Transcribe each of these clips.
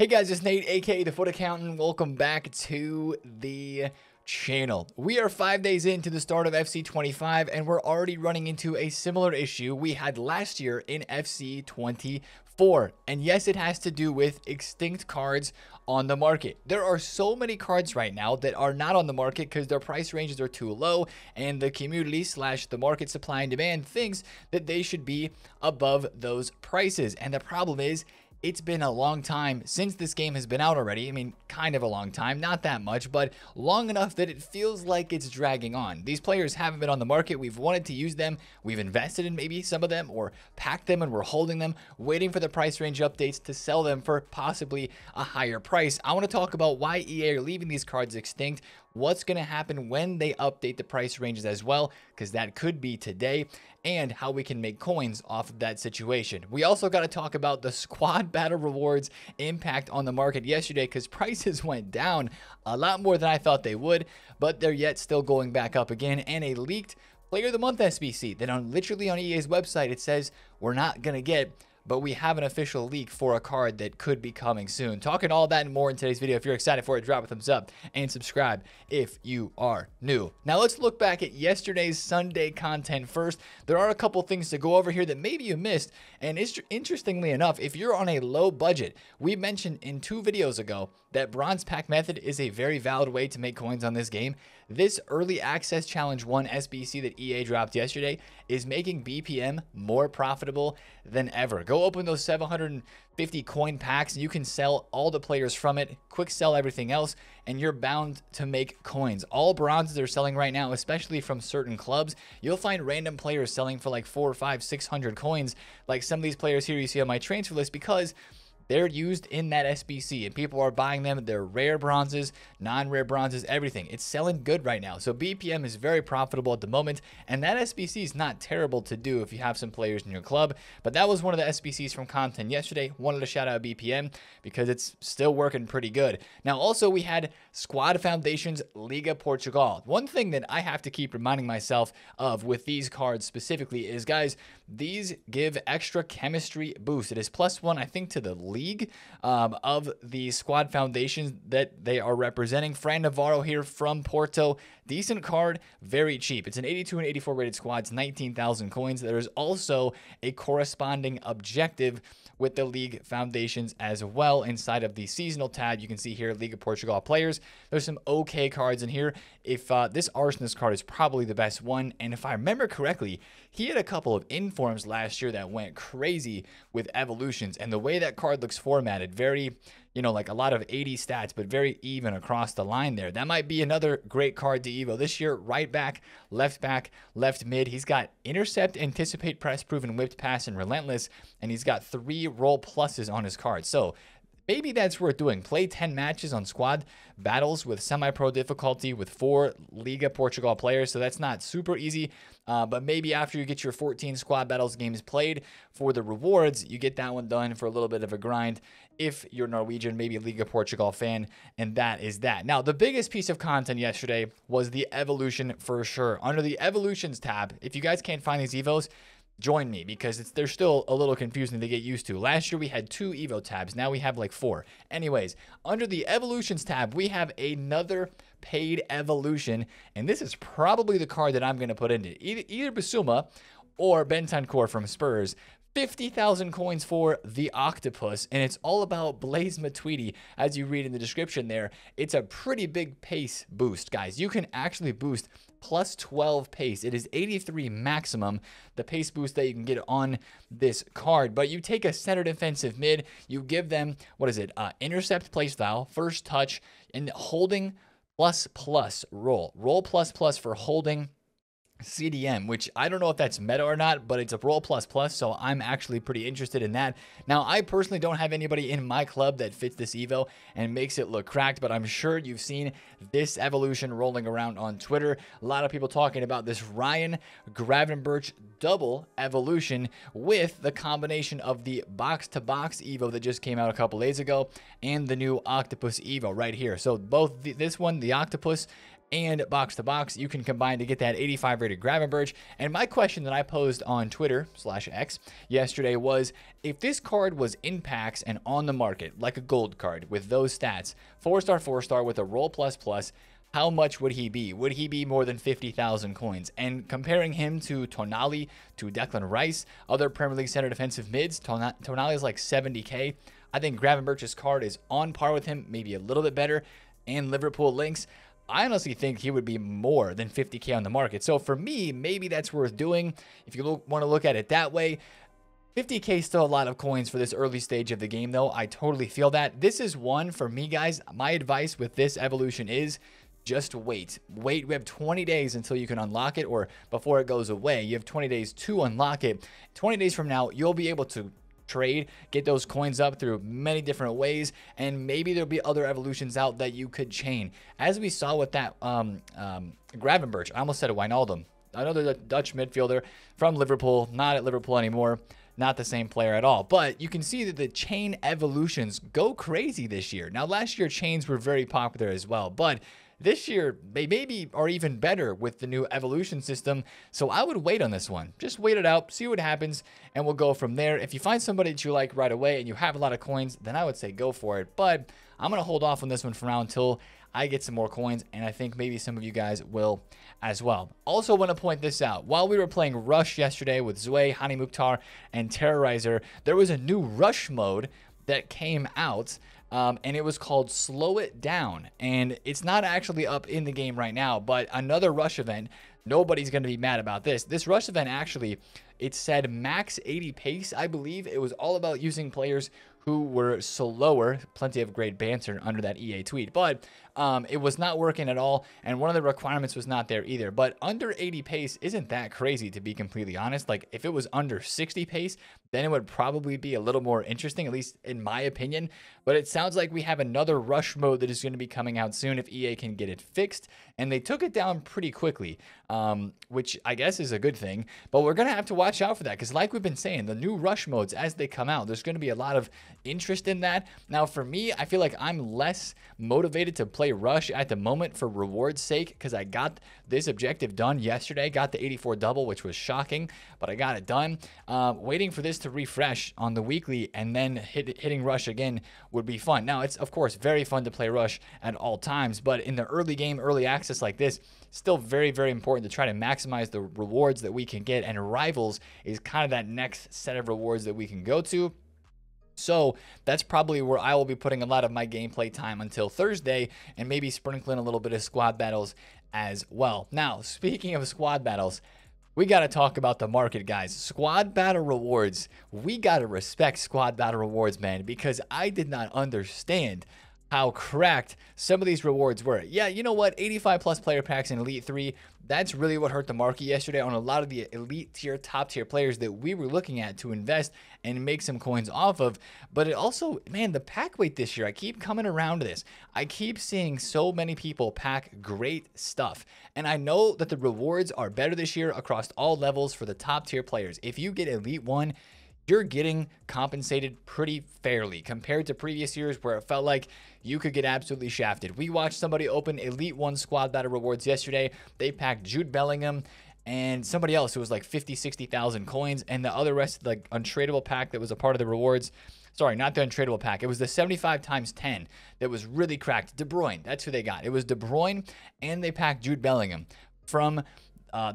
Hey guys, it's Nate, aka The Fut Accountant. Welcome back to the channel. We are 5 days into the start of FC25 and we're already running into a similar issue we had last year in FC24. And yes, it has to do with extinct cards on the market. There are so many cards right now that are not on the market because their price ranges are too low and the community slash the market supply and demand thinks that they should be above those prices. And the problem is, it's been a long time since this game has been out already. I mean, kind of a long time, not that much, but long enough that it feels like it's dragging on. These players haven't been on the market. We've wanted to use them. We've invested in maybe some of them or packed them and we're holding them, waiting for the price range updates to sell them for possibly a higher price. I want to talk about why EA are leaving these cards extinct, what's going to happen when they update the price ranges as well, because that could be today, and how we can make coins off of that situation. We also got to talk about the squad battle rewards impact on the market yesterday, because prices went down a lot more than I thought they would, but they're yet still going back up again, and a leaked Player of the Month SBC that on literally on EA's website, it says we're not going to get, but we have an official leak for a card that could be coming soon. Talking all that and more in today's video. If you're excited for it, drop a thumbs up and subscribe if you are new. Now let's look back at yesterday's Sunday content first. There are a couple things to go over here that maybe you missed. And interestingly enough, if you're on a low budget, we mentioned in two videos ago that bronze pack method is a very valid way to make coins on this game. This early access challenge 1 SBC that EA dropped yesterday is making BPM more profitable than ever. Go open those 750 coin packs and you can sell all the players from it, quick sell everything else, and you're bound to make coins. All bronzes are selling right now, especially from certain clubs. You'll find random players selling for like 400 or 500, 600 coins, like some of these players here you see on my transfer list, because they're used in that SBC and people are buying them. They're rare bronzes, non-rare bronzes, everything. It's selling good right now. So BPM is very profitable at the moment. And that SBC is not terrible to do if you have some players in your club. But that was one of the SBCs from content yesterday. Wanted to shout out BPM because it's still working pretty good. Now, also we had Squad Foundations Liga Portugal. One thing that I have to keep reminding myself of with these cards specifically is, guys, these give extra chemistry boost. It is +1, I think, to the league of the squad foundations that they are representing. Fran Navarro here from Porto. Decent card, very cheap. It's an 82 and 84 rated squads, 19,000 coins. There is also a corresponding objective with the league foundations as well. Inside of the seasonal tab, you can see here Liga Portugal players. There's some okay cards in here. If this Arsenal's card is probably the best one. And if I remember correctly, he had a couple of informs last year that went crazy with evolutions, and the way that card looks formatted, very, you know, like a lot of 80 stats, but very even across the line there. That might be another great card to Evo this year. Right back, left mid. He's got intercept, anticipate, press, proven, whipped, pass, and relentless. And he's got 3 roll pluses on his card. So maybe that's worth doing. Play 10 matches on squad battles with semi-pro difficulty with 4 Liga Portugal players. So that's not super easy, but maybe after you get your 14 squad battles games played for the rewards, you get that one done for a little bit of a grind. If you're Norwegian, maybe Liga Portugal fan, and that is that. Now, the biggest piece of content yesterday was the evolution for sure. Under the evolutions tab, if you guys can't find these Evos, join me, because they're still a little confusing to get used to. Last year we had 2 Evo tabs. Now we have like 4. Anyways, under the evolutions tab, we have another paid evolution. And this is probably the card that I'm going to put into it. Either Basuma or Bentancur from Spurs. 50,000 coins for the octopus, and it's all about Blaze Matweedy. As you read in the description there, it's a pretty big pace boost, guys. You can actually boost +12 pace. It is 83 maximum, the pace boost that you can get on this card. But you take a center defensive mid, you give them, what is it, intercept playstyle, first touch, and holding ++ roll. Roll ++ for holding CDM, which I don't know if that's meta or not, but it's a roll ++, so I'm actually pretty interested in that. Now, I personally don't have anybody in my club that fits this Evo and makes it look cracked, but I'm sure you've seen this evolution rolling around on Twitter. A lot of people talking about this Ryan Gravenberch double evolution with the combination of the box-to-box Evo that just came out a couple days ago and the new Octopus Evo right here. So both this one, the Octopus, and box-to-box. You can combine to get that 85 rated Gravenberch. And my question that I posed on Twitter/X yesterday was, if this card was in packs and on the market, like a gold card with those stats, 4-star, 4-star with a roll ++, how much would he be? Would he be more than 50,000 coins? And comparing him to Tonali, to Declan Rice, other Premier League center defensive mids, Tonali is like 70K. I think Gravenberch's card is on par with him, maybe a little bit better, and Liverpool links. I honestly think he would be more than 50K on the market. So for me, maybe that's worth doing. If you want to look at it that way, 50K is still a lot of coins for this early stage of the game, though. I totally feel that. This is one for me, guys. My advice with this evolution is just wait. Wait, we have 20 days until you can unlock it, or before it goes away. You have 20 days to unlock it. 20 days from now, you'll be able to trade, get those coins up through many different ways, and maybe there'll be other evolutions out that you could chain. As we saw with that Gravenberch, I almost said a Wijnaldum, another Dutch midfielder from Liverpool, not at Liverpool anymore, not the same player at all. But you can see that the chain evolutions go crazy this year. Now, last year, chains were very popular as well, but this year, they maybe are even better with the new evolution system. So I would wait on this one. Just wait it out, see what happens, and we'll go from there. If you find somebody that you like right away and you have a lot of coins, then I would say go for it. But I'm going to hold off on this one for now until I get some more coins, and I think maybe some of you guys will as well. Also want to point this out. While we were playing Rush yesterday with Zue, Hani Mukhtar, and Terrorizer, there was a new Rush mode that came out. And it was called Slow It Down, and it's not actually up in the game right now, but another Rush event. Nobody's going to be mad about this. This Rush event, actually, it said max 80 pace, I believe. It was all about using players who were slower. Plenty of great banter under that EA tweet, but it was not working at all, and one of the requirements was not there either. But under 80 pace isn't that crazy, to be completely honest. Like, if it was under 60 pace, then it would probably be a little more interesting, at least in my opinion. But it sounds like we have another Rush mode that is going to be coming out soon if EA can get it fixed, and they took it down pretty quickly, which I guess is a good thing. But we're going to have to watch out for that, because like we've been saying, the new Rush modes, as they come out, there's going to be a lot of interest in that. Now, for me, I feel like I'm less motivated to play Rush at the moment for reward's sake, because I got this objective done yesterday, got the 84 double, which was shocking, but I got it done. Waiting for this to refresh on the weekly and then hitting Rush again would be fun. Now, it's of course very fun to play Rush at all times, but in the early game, early access like this, still very, very important to try to maximize the rewards that we can get, and Rivals is kind of that next set of rewards that we can go to. So that's probably where I will be putting a lot of my gameplay time until Thursday, and maybe sprinkling a little bit of squad battles as well. Now, speaking of squad battles, we got to talk about the market, guys. Squad battle rewards. We got to respect squad battle rewards, man, because I did not understand how cracked some of these rewards were. Yeah, you know what? 85 plus player packs in Elite 3. That's really what hurt the market yesterday on a lot of the elite tier, top tier players that we were looking at to invest and make some coins off of. But it also, man, the pack weight this year, I keep coming around to this. I keep seeing so many people pack great stuff. And I know that the rewards are better this year across all levels for the top tier players. If you get Elite 1, you're getting compensated pretty fairly compared to previous years where it felt like you could get absolutely shafted. We watched somebody open Elite 1 squad battle rewards yesterday. They packed Jude Bellingham and somebody else who was like 50,000-60,000 coins, and the other rest of the untradeable pack that was a part of the rewards. Sorry, not the untradeable pack. It was the 75x10 that was really cracked. De Bruyne, that's who they got. It was De Bruyne, and they packed Jude Bellingham from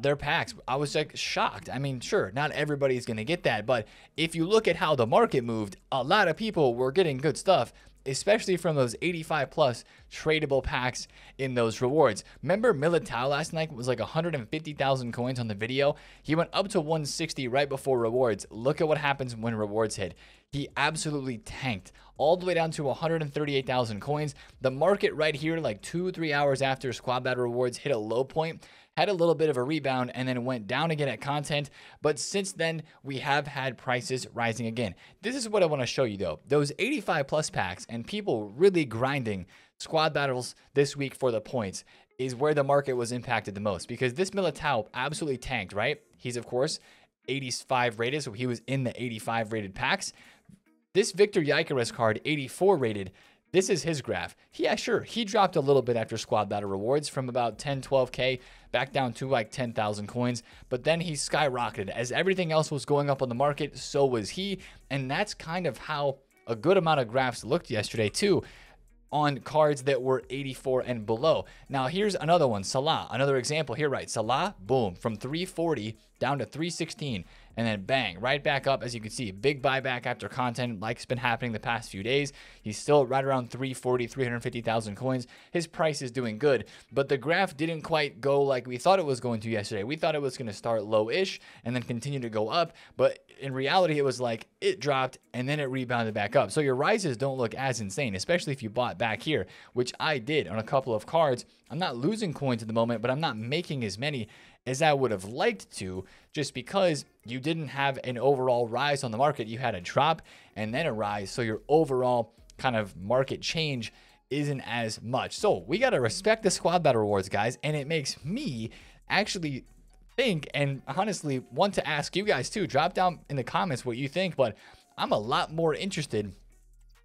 their packs. I was like shocked. I mean, sure, not everybody's going to get that, but if you look at how the market moved, a lot of people were getting good stuff, especially from those 85 plus tradable packs in those rewards. Remember Militão last night was like 150,000 coins on the video. He went up to 160 right before rewards. Look at what happens when rewards hit. He absolutely tanked all the way down to 138,000 coins. The market right here, like 2-3 hours after squad battle rewards, hit a low point, had a little bit of a rebound, and then went down again at content. But since then, we have had prices rising again. This is what I want to show you, though. Those 85 plus packs and people really grinding squad battles this week for the points is where the market was impacted the most, because this Militão absolutely tanked, right? He's, of course, 85 rated, so he was in the 85 rated packs. This Viktor Gyökeres card, 84 rated, This is his graph. Yeah, sure, he dropped a little bit after squad battle rewards from about 10, 12K back down to like 10,000 coins, but then he skyrocketed. As everything else was going up on the market, so was he, and that's kind of how a good amount of graphs looked yesterday too, on cards that were 84 and below. Now here's another one, Salah, another example here, right? Salah, boom, from 340 down to 316, and then bang, right back up. As you can see, big buyback after content, like it's been happening the past few days. He's still right around 340, 350,000 coins. His price is doing good, but the graph didn't quite go like we thought it was going to yesterday. We thought it was going to start low-ish and then continue to go up, but in reality, it was like it dropped and then it rebounded back up. So your rises don't look as insane, especially if you bought back here, which I did on a couple of cards. I'm not losing coins at the moment, but I'm not making as many as I would have liked to, just because you didn't have an overall rise on the market. You had a drop and then a rise. So your overall kind of market change isn't as much. So we got to respect the squad battle rewards, guys. And it makes me actually think, and honestly want to ask you guys too, drop down in the comments what you think, but I'm a lot more interested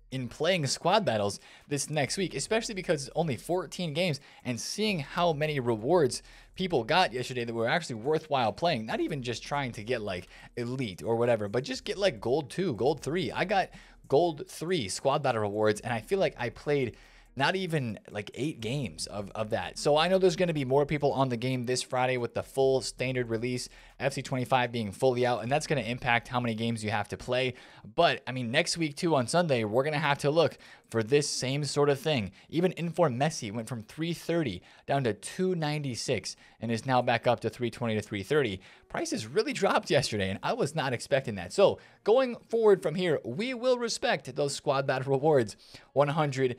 in playing squad battles this next week, especially because it's only 14 games, and seeing how many rewards people got yesterday that were actually worthwhile playing. Not even just trying to get like elite or whatever, but just get like gold 2, gold 3. I got gold 3 squad battle rewards, and I feel like I played not even like 8 games of that. So I know there's going to be more people on the game this Friday with the full standard release, FC25 being fully out, and that's going to impact how many games you have to play. But I mean, next week too, on Sunday, we're going to have to look for this same sort of thing. Even Inform Messi went from 330 down to 296 and is now back up to 320 to 330. Prices really dropped yesterday, and I was not expecting that. So going forward from here, we will respect those squad battle rewards 100%.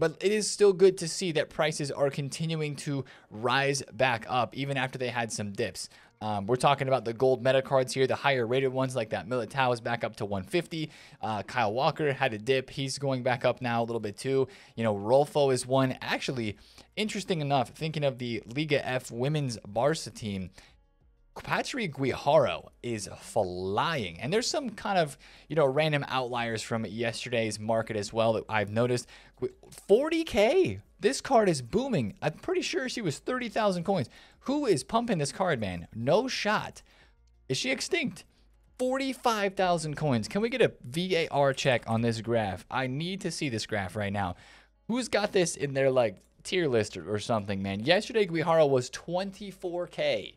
But it is still good to see that prices are continuing to rise back up, even after they had some dips. We're talking about the gold meta cards here, the higher rated ones, like that Militão is back up to 150. Kyle Walker had a dip. He's going back up now a little bit too. You know, Rolfo is one. Actually, interesting enough, thinking of the Liga F women's Barca team, Patry Guijarro is flying. And there's some kind of, you know, random outliers from yesterday's market as well that I've noticed. 40K. This card is booming. I'm pretty sure she was 30,000 coins. Who is pumping this card, man? No shot. Is she extinct? 45,000 coins. Can we get a VAR check on this graph? I need to see this graph right now. Who's got this in their like tier list or something, man? Yesterday, Guijarro was 24K.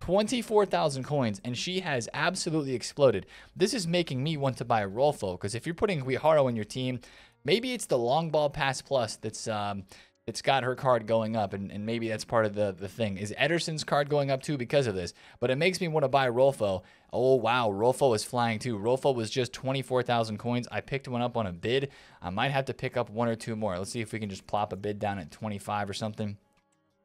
24,000 coins, and she has absolutely exploded. This is making me want to buy Rolfo, because if you're putting Guijarro in your team, maybe it's the long ball pass plus that's got her card going up, and maybe that's part of the thing. Is Ederson's card going up too because of this? But it makes me want to buy Rolfo. Oh wow, Rolfo is flying too. Rolfo was just 24,000 coins. I picked one up on a bid. I might have to pick up one or two more. Let's see if we can just plop a bid down at 25 or something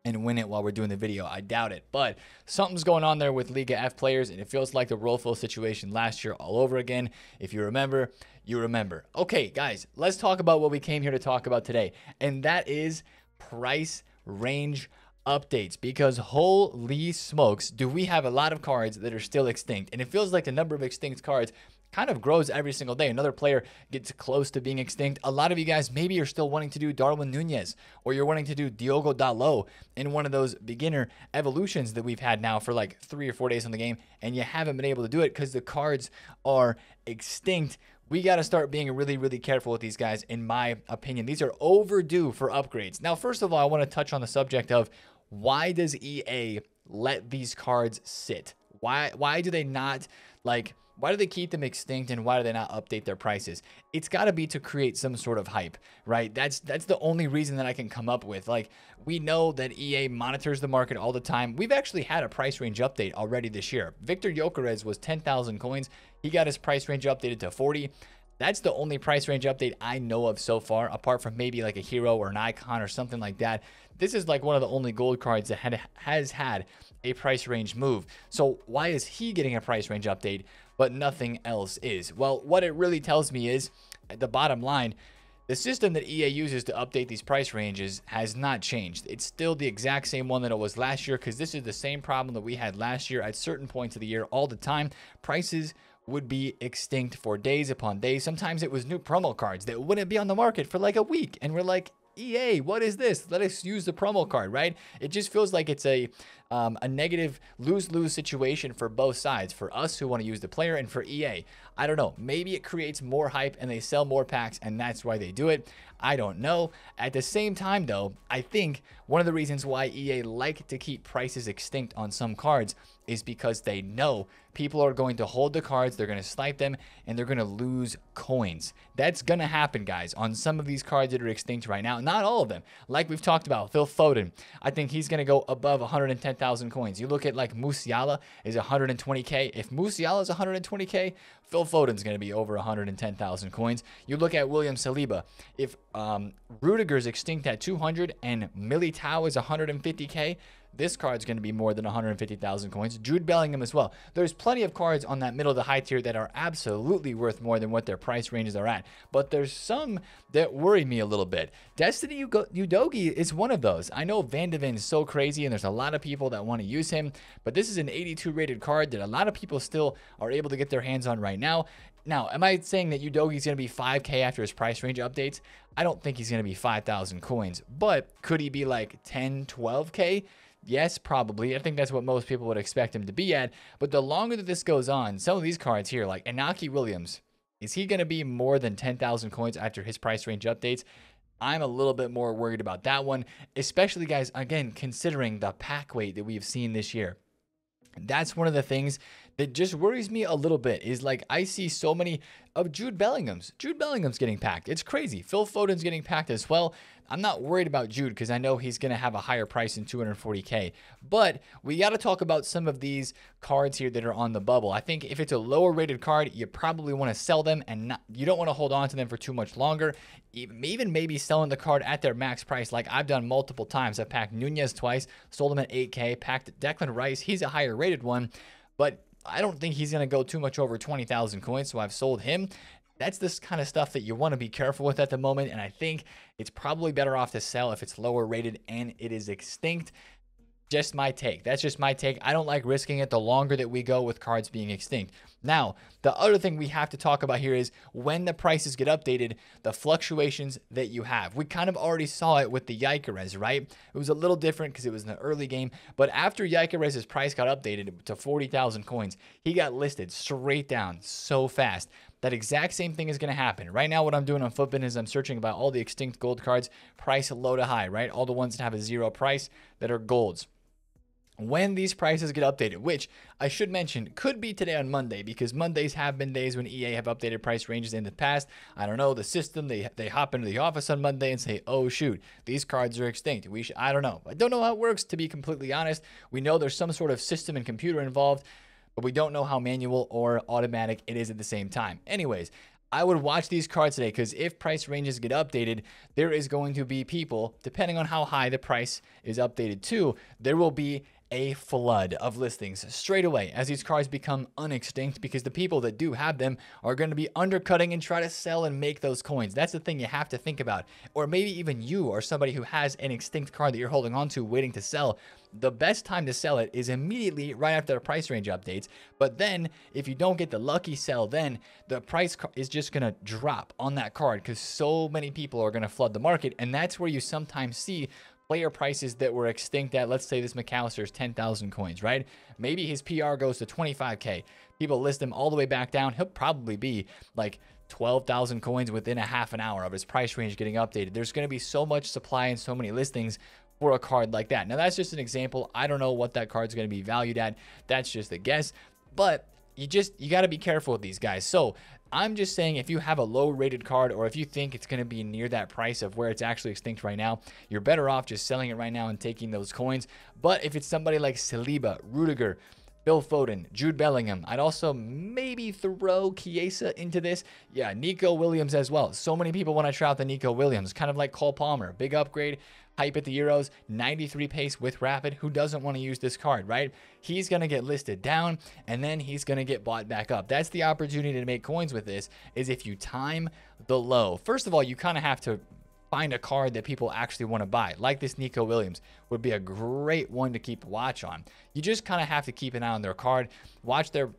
and win it while we're doing the video. I doubt it, but something's going on there with Liga F players, and it feels like the Rolfo situation last year all over again. If you remember, you remember. Okay, guys, let's talk about what we came here to talk about today, and that is price range updates, because holy smokes, do we have a lot of cards that are still extinct, and it feels like the number of extinct cards kind of grows every single day. Another player gets close to being extinct. A lot of you guys maybe are still wanting to do Darwin Nunez, or you're wanting to do Diogo Dalot in one of those beginner evolutions that we've had now for like 3 or 4 days on the game, and you haven't been able to do it because the cards are extinct. We got to start being really, really careful with these guys, in my opinion. These are overdue for upgrades. Now, first of all, I want to touch on the subject of why does EA let these cards sit? Why do they not, like, why do they keep them extinct, and why do they not update their prices? It's got to be to create some sort of hype, right? That's the only reason that I can come up with. Like, we know that EA monitors the market all the time. We've actually had a price range update already this year. Viktor Gyökeres was 10,000 coins. He got his price range updated to 40. That's the only price range update I know of so far, apart from maybe like a hero or an icon or something like that. This is like one of the only gold cards that has had a price range move. So why is he getting a price range update but nothing else is? Well, what it really tells me is, at the bottom line, the system that EA uses to update these price ranges has not changed. It's still the exact same one that it was last year, because this is the same problem that we had last year at certain points of the year all the time. Prices would be extinct for days upon days. Sometimes it was new promo cards that wouldn't be on the market for like a week. And we're like, EA, what is this? Let us use the promo card, right? It just feels like it's a negative lose-lose situation for both sides, for us who want to use the player and for EA. I don't know. Maybe it creates more hype and they sell more packs and that's why they do it. I don't know. At the same time, though, I think one of the reasons why EA like to keep prices extinct on some cards is because they know people are going to hold the cards, they're going to snipe them, and they're going to lose coins. That's going to happen, guys, on some of these cards that are extinct right now. Not all of them. Like we've talked about, Phil Foden, I think he's going to go above 110,000 coins. You look at like Musiala is 120K. If Musiala is 120K, Phil Foden's going to be over 110,000 coins. You look at William Saliba. If Rudiger's extinct at 200 and Militão is 150K, this card's going to be more than 150,000 coins. Jude Bellingham as well. There's plenty of cards on that middle to high tier that are absolutely worth more than what their price ranges are at. But there's some that worry me a little bit. Destiny Udogi is one of those. I know Van de Ven is so crazy and there's a lot of people that want to use him. But this is an 82 rated card that a lot of people still are able to get their hands on right now. Now, am I saying that Udogi's going to be 5K after his price range updates? I don't think he's going to be 5,000 coins, but could he be like 10, 12K? Yes, probably. I think that's what most people would expect him to be at, but the longer that this goes on, some of these cards here, like Inaki Williams, is he going to be more than 10,000 coins after his price range updates? I'm a little bit more worried about that one, especially, guys, again, considering the pack weight that we've seen this year. That's one of the things that just worries me a little bit is like I see so many of Jude Bellingham's. Jude Bellingham's getting packed. It's crazy. Phil Foden's getting packed as well. I'm not worried about Jude because I know he's going to have a higher price than 240K. But we got to talk about some of these cards here that are on the bubble. I think if it's a lower rated card, you probably want to sell them and not, you don't want to hold on to them for too much longer. Even maybe selling the card at their max price like I've done multiple times. I packed Nunez twice, sold him at 8K, packed Declan Rice. He's a higher rated one, but I don't think he's going to go too much over 20,000 coins, so I've sold him. That's this kind of stuff that you want to be careful with at the moment, and I think it's probably better off to sell if it's lower rated and it is extinct. Just my take. That's just my take. I don't like risking it the longer that we go with cards being extinct. Now, the other thing we have to talk about here is when the prices get updated, the fluctuations that you have. We kind of already saw it with the Gyökeres, right? It was a little different because it was in the early game, but after Gyökeres' price got updated to 40,000 coins, he got listed straight down so fast. That exact same thing is going to happen. Right now, what I'm doing on FUTBIN is I'm searching about all the extinct gold cards, price low to high, right? All the ones that have a zero price that are golds. When these prices get updated, which I should mention could be today on Monday, because Mondays have been days when EA have updated price ranges in the past. I don't know, the system, they hop into the office on Monday and say, oh shoot, these cards are extinct. We should, I don't know. I don't know how it works, to be completely honest. We know there's some sort of system and computer involved, but we don't know how manual or automatic it is at the same time. Anyways, I would watch these cards today because if price ranges get updated, there is going to be people, depending on how high the price is updated to, there will be a flood of listings straight away as these cards become unextinct because the people that do have them are going to be undercutting and try to sell and make those coins. That's the thing you have to think about. Or maybe even you are somebody who has an extinct card that you're holding on to waiting to sell. The best time to sell it is immediately right after the price range updates. But then if you don't get the lucky sell, then the price is just going to drop on that card because so many people are going to flood the market. And that's where you sometimes see player prices that were extinct at, let's say this McAllister's 10,000 coins, right? Maybe his PR goes to 25K. People list him all the way back down. He'll probably be like 12,000 coins within a half an hour of his price range getting updated. There's going to be so much supply and so many listings for a card like that. Now, that's just an example. I don't know what that card's going to be valued at. That's just a guess, but you got to be careful with these guys. So I'm just saying if you have a low rated card or if you think it's going to be near that price of where it's actually extinct right now, you're better off just selling it right now and taking those coins. But if it's somebody like Saliba, Rudiger, Phil Foden, Jude Bellingham, I'd also maybe throw Chiesa into this. Yeah, Nico Williams as well. So many people want to try out the Nico Williams, kind of like Cole Palmer, big upgrade, hype at the Euros, 93 pace with rapid. Who doesn't want to use this card, right? He's going to get listed down and then he's going to get bought back up. That's the opportunity to make coins with this is if you time the low. First of all, you kind of have to find a card that people actually want to buy. Like this Nico Williams would be a great one to keep watch on. You just kind of have to keep an eye on their card, watch their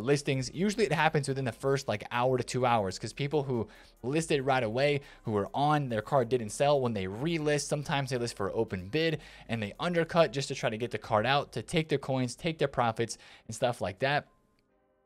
listings, usually it happens within the first like hour to 2 hours, because people who listed right away, who were on, their card didn't sell, when they relist, sometimes they list for open bid and they undercut just to try to get the card out, to take their coins, take their profits and stuff like that.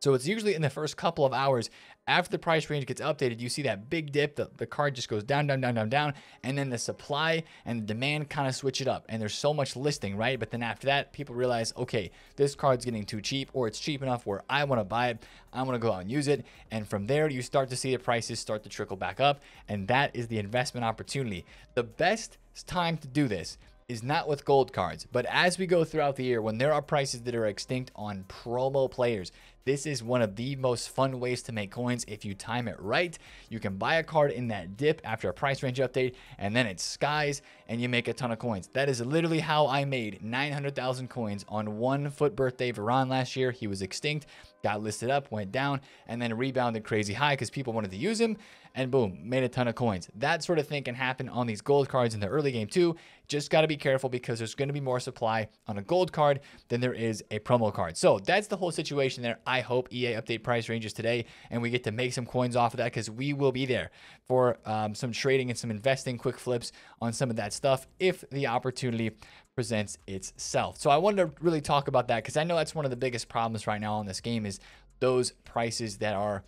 So it's usually in the first couple of hours after the price range gets updated, you see that big dip, the card just goes down, down, down, down, down, and then the supply and the demand kind of switch it up, and there's so much listing, right? But then after that, people realize, okay, this card's getting too cheap, or it's cheap enough where I want to buy it, I want to go out and use it, and from there, you start to see the prices start to trickle back up, and that is the investment opportunity. The best time to do this is not with gold cards, but as we go throughout the year, when there are prices that are extinct on promo players, this is one of the most fun ways to make coins. If you time it right, you can buy a card in that dip after a price range update, and then it skies and you make a ton of coins. That is literally how I made 900,000 coins on one Fut birthday. Varane last year, he was extinct, got listed up, went down, and then rebounded crazy high because people wanted to use him, and boom, made a ton of coins. That sort of thing can happen on these gold cards in the early game too. Just got to be careful because there's going to be more supply on a gold card than there is a promo card. So that's the whole situation there. I hope EA update price ranges today and we get to make some coins off of that, because we will be there for some trading and some investing, quick flips on some of that stuff if the opportunity presents itself. So I wanted to really talk about that, because I know that's one of the biggest problems right now in this game, is those prices that are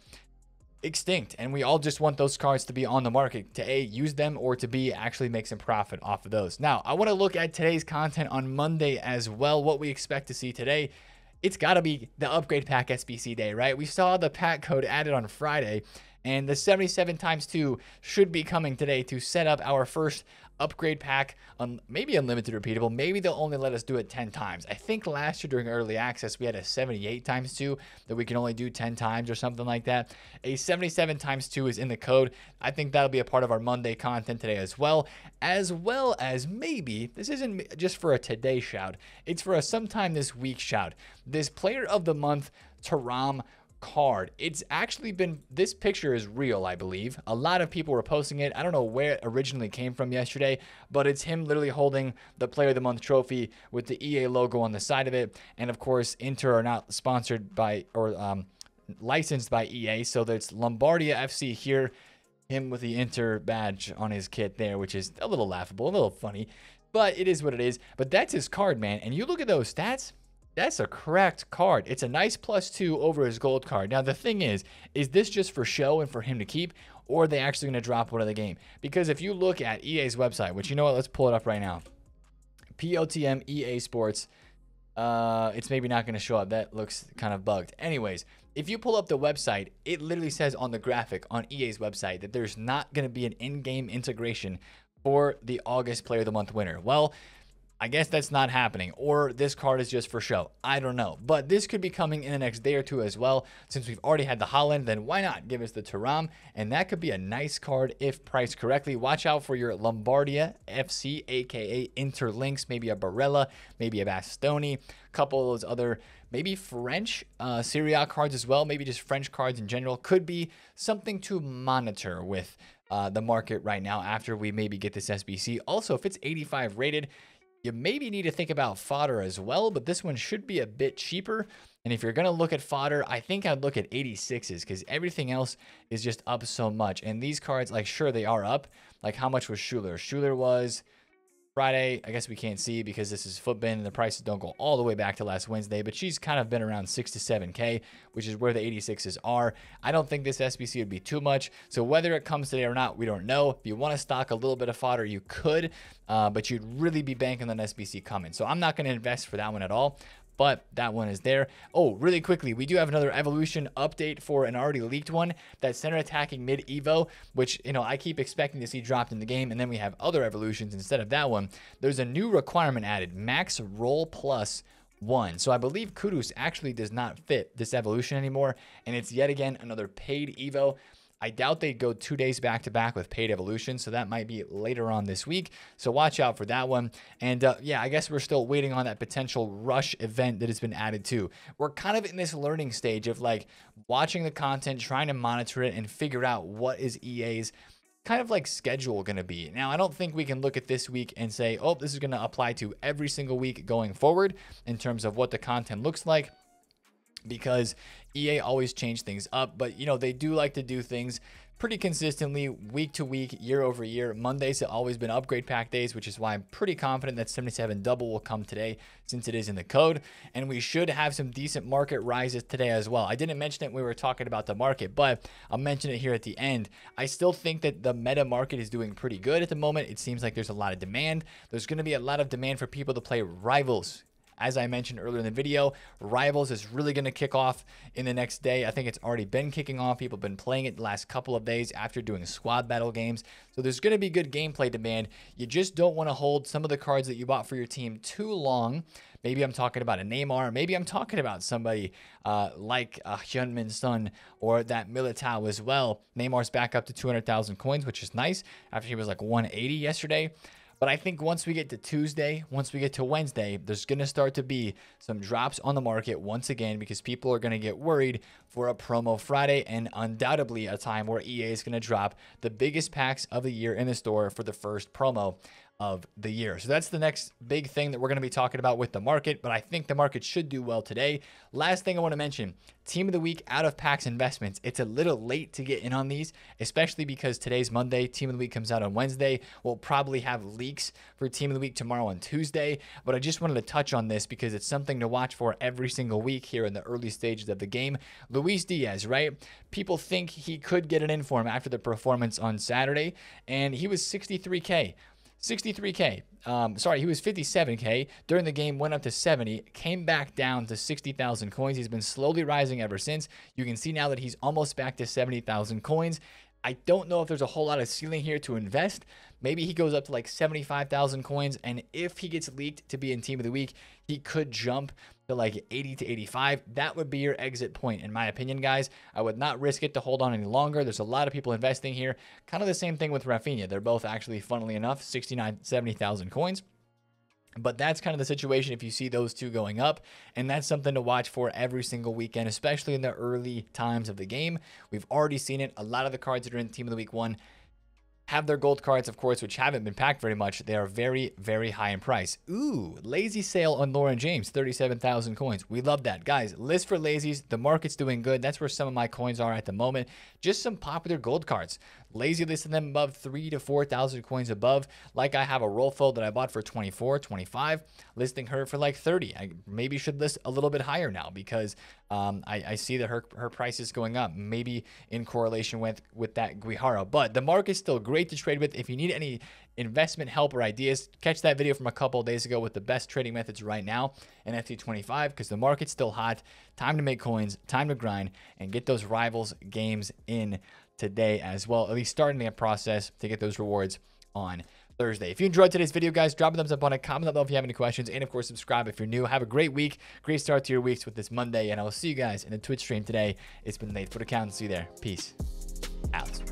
extinct, and we all just want those cards to be on the market to A, use them, or to B, actually make some profit off of those. Now I want to look at today's content on Monday as well, what we expect to see today. It's got to be the upgrade pack SBC day, right? We saw the pack code added on Friday, and the 77x2 should be coming today to set up our first upgrade pack, maybe unlimited repeatable. Maybe they'll only let us do it 10 times. I think last year during early access, we had a 78x2 that we can only do 10 times or something like that. A 77x2 is in the code. I think that'll be a part of our Monday content today as well. As well as maybe, this isn't just for a today shout, it's for a sometime this week shout. This player of the month, Thuram card. It's actually been, this picture is real, I believe. A lot of people were posting it. I don't know where it originally came from yesterday, but it's him literally holding the Player of the Month trophy with the EA logo on the side of it. And of course, Inter are not sponsored by or licensed by EA, so that's Lombardia FC here, him with the Inter badge on his kit there, which is a little laughable, a little funny, but it is what it is. But that's his card, man. And you look at those stats, that's a cracked card. It's a nice +2 over his gold card. Now, the thing is this just for show and for him to keep, or are they actually going to drop one of the game? Because if you look at EA's website, which, you know what, let's pull it up right now. POTM EA Sports. It's maybe not going to show up. That looks kind of bugged. Anyways, if you pull up the website, it literally says on the graphic on EA's website that there's not going to be an in-game integration for the August Player of the Month winner. Well, I guess that's not happening, or this card is just for show. I don't know, but this could be coming in the next day or two as well. Since we've already had the Haaland, then why not give us the Thuram? And that could be a nice card if priced correctly. Watch out for your Lombardia FC, aka Interlinks, maybe a Barella, maybe a Bastoni, a couple of those other maybe French Serie A cards as well, maybe just French cards in general. Could be something to monitor with the market right now after we maybe get this SBC. Also, if it's 85 rated, you maybe need to think about fodder as well, but this one should be a bit cheaper. And if you're going to look at fodder, I think I'd look at 86s, because everything else is just up so much. And these cards, like, sure, they are up. Like, how much was Schuler? Schuler was Friday. I guess we can't see because this is FUTBIN and the prices don't go all the way back to last Wednesday, but she's kind of been around 6 to 7K, which is where the 86s are. I don't think this SBC would be too much. So whether it comes today or not, we don't know. If you want to stock a little bit of fodder, you could, but you'd really be banking on an SBC coming. So I'm not going to invest for that one at all, but that one is there. Oh, really quickly, we do have another evolution update for an already leaked one, that center attacking mid Evo, which, you know, I keep expecting to see dropped in the game. And then we have other evolutions instead of that one. There's a new requirement added, max roll +1. So I believe Kudus actually does not fit this evolution anymore. And it's yet again another paid Evo. I doubt they'd go 2 days back to back with paid evolution, so that might be later on this week. So watch out for that one. And yeah, I guess we're still waiting on that potential rush event that has been added too. We're kind of in this learning stage of like watching the content, trying to monitor it and figure out what is EA's kind of like schedule going to be. Now, I don't think we can look at this week and say, oh, this is going to apply to every single week going forward in terms of what the content looks like. because EA always change things up, but you know, they do like to do things pretty consistently week to week, year over year. Mondays have always been upgrade pack days, which is why I'm pretty confident that 77 double will come today since it is in the code. And we should have some decent market rises today as well. I didn't mention it when we were talking about the market, but I'll mention it here at the end. I still think that the meta market is doing pretty good at the moment. It seems like there's a lot of demand. There's going to be a lot of demand for people to play rivals. As I mentioned earlier in the video, Rivals is really going to kick off in the next day. I think it's already been kicking off. People have been playing it the last couple of days after doing squad battle games. So there's going to be good gameplay demand. You just don't want to hold some of the cards that you bought for your team too long. Maybe I'm talking about a Neymar. Maybe I'm talking about somebody like Hyunmin Son or that Militão as well. Neymar's back up to 200,000 coins, which is nice after he was like 180 yesterday. But I think once we get to Tuesday, once we get to Wednesday, there's going to start to be some drops on the market once again, because people are going to get worried for a promo Friday and undoubtedly a time where EA is going to drop the biggest packs of the year in the store for the first promo of the year. So that's the next big thing that we're going to be talking about with the market, but I think the market should do well today. Last thing I want to mention, team of the week out of packs investments. It's a little late to get in on these, especially because today's Monday, team of the week comes out on Wednesday. We'll probably have leaks for team of the week tomorrow on Tuesday, but I just wanted to touch on this because it's something to watch for every single week here in the early stages of the game. Luis Diaz, right? People think he could get an inform after the performance on Saturday, and he was 57K during the game, went up to 70, came back down to 60,000 coins. He's been slowly rising ever since. You can see now that he's almost back to 70,000 coins. I don't know if there's a whole lot of ceiling here to invest. Maybe he goes up to like 75,000 coins. And if he gets leaked to be in team of the week, he could jump to like 80 to 85. That would be your exit point, in my opinion, guys. I would not risk it to hold on any longer. There's a lot of people investing here. Kind of the same thing with Rafinha. They're both actually, funnily enough, 69, 70,000 coins. But that's kind of the situation if you see those two going up, and that's something to watch for every single weekend, especially in the early times of the game. We've already seen it. A lot of the cards that are in Team of the Week 1 have their gold cards, of course, which haven't been packed very much. They are very, very high in price. Ooh, lazy sale on Lauren James, 37,000 coins. We love that. Guys, list for lazies. The market's doing good. That's where some of my coins are at the moment. Just some popular gold cards. Lazy listed them above 3,000 to 4,000 coins above. Like I have a Rolfo that I bought for 24, 25, listing her for like 30. I maybe should list a little bit higher now because I see that her price is going up, maybe in correlation with that Guihara. But the market's still great to trade with. If you need any investment help or ideas, catch that video from a couple of days ago with the best trading methods right now in FC25, because the market's still hot. Time to make coins, time to grind, and get those rivals games in today as well, at least starting the process to get those rewards on Thursday. If you enjoyed today's video, guys, drop a thumbs up on it, comment below if you have any questions, and of course, subscribe if you're new. Have a great week, great start to your weeks with this Monday, and I will see you guys in the Twitch stream today. It's been Nate, Fut Accountant. See you there. Peace out.